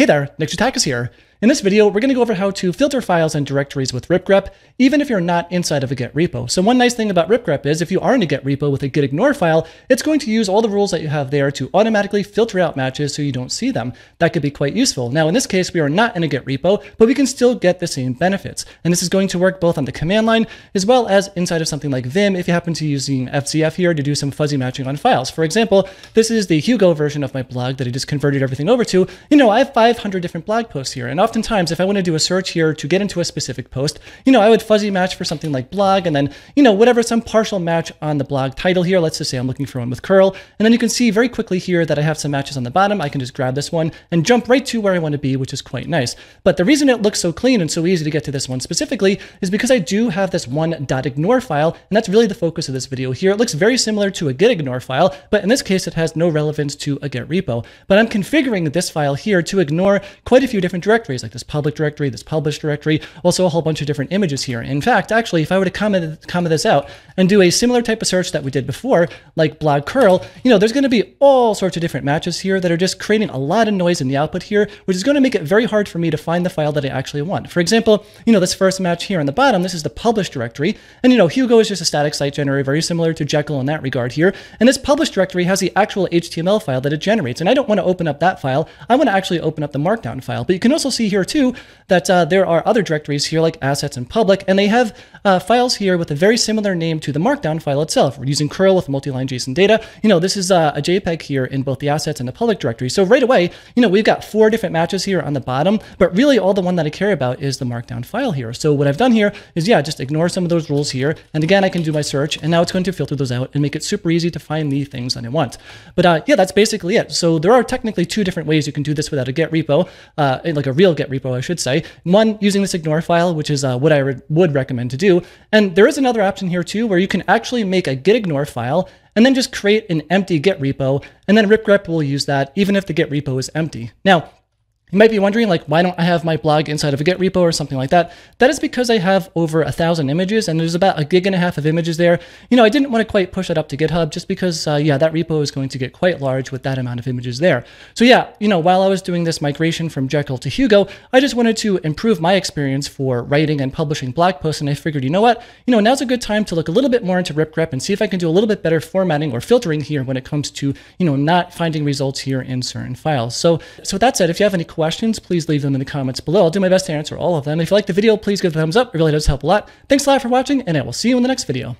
Hey there, Nick Janetakis here. In this video, we're going to go over how to filter files and directories with ripgrep, even if you're not inside of a Git repo. So one nice thing about ripgrep is if you are in a Git repo with a gitignore file, it's going to use all the rules that you have there to automatically filter out matches so you don't see them. That could be quite useful. Now, in this case, we are not in a Git repo, but we can still get the same benefits. And this is going to work both on the command line as well as inside of something like Vim if you happen to be using fzf here to do some fuzzy matching on files. For example, this is the Hugo version of my blog that I just converted everything over to. You know, I have 500 different blog posts here. And oftentimes, if I want to do a search here to get into a specific post, you know, I would fuzzy match for something like blog and then, you know, whatever, some partial match on the blog title here. Let's just say I'm looking for one with curl. And then you can see very quickly here that I have some matches on the bottom. I can just grab this one and jump right to where I want to be, which is quite nice. But the reason it looks so clean and so easy to get to this one specifically is because I do have this one.ignore file. And that's really the focus of this video here. It looks very similar to a gitignore file, but in this case, it has no relevance to a Git repo. But I'm configuring this file here to ignore quite a few different directories, like this public directory, this published directory, also a whole bunch of different images here. In fact, actually, if I were to comment this out and do a similar type of search that we did before, like blog curl, you know, there's going to be all sorts of different matches here that are just creating a lot of noise in the output here, which is going to make it very hard for me to find the file that I actually want. For example, you know, this first match here on the bottom, this is the published directory. And, you know, Hugo is just a static site generator, very similar to Jekyll in that regard here. And this published directory has the actual HTML file that it generates. And I don't want to open up that file. I want to actually open up the markdown file. But you can also see here too that there are other directories here like assets and public, and they have files here with a very similar name to the markdown file itself. We're using curl with multi-line JSON data. You know, this is a JPEG here in both the assets and the public directory. So right away, you know, we've got four different matches here on the bottom, but really all the one that I care about is the markdown file here. So what I've done here is, yeah, just ignore some of those rules here. And again, I can do my search, and now it's going to filter those out and make it super easy to find the things that I want. But yeah, that's basically it. So there are technically two different ways you can do this without a Git repo, like a real Git repo, I should say. One, using this ignore file, which is what I would recommend to do. And there is another option here too, where you can actually make a gitignore file and then just create an empty Git repo, and then ripgrep will use that even if the Git repo is empty. Now, you might be wondering, like, why don't I have my blog inside of a Git repo or something like that? That is because I have over 1,000 images, and there's about 1.5 gigs of images there. You know, I didn't want to quite push it up to GitHub just because, yeah, that repo is going to get quite large with that amount of images there. So yeah, you know, while I was doing this migration from Jekyll to Hugo, I just wanted to improve my experience for writing and publishing blog posts. And I figured, you know what, you know, now's a good time to look a little bit more into ripgrep and see if I can do a little bit better formatting or filtering here when it comes to, you know, not finding results here in certain files. So with that said, if you have any questions, please leave them in the comments below. I'll do my best to answer all of them. If you like the video, please give it a thumbs up. It really does help a lot. Thanks a lot for watching, and I will see you in the next video.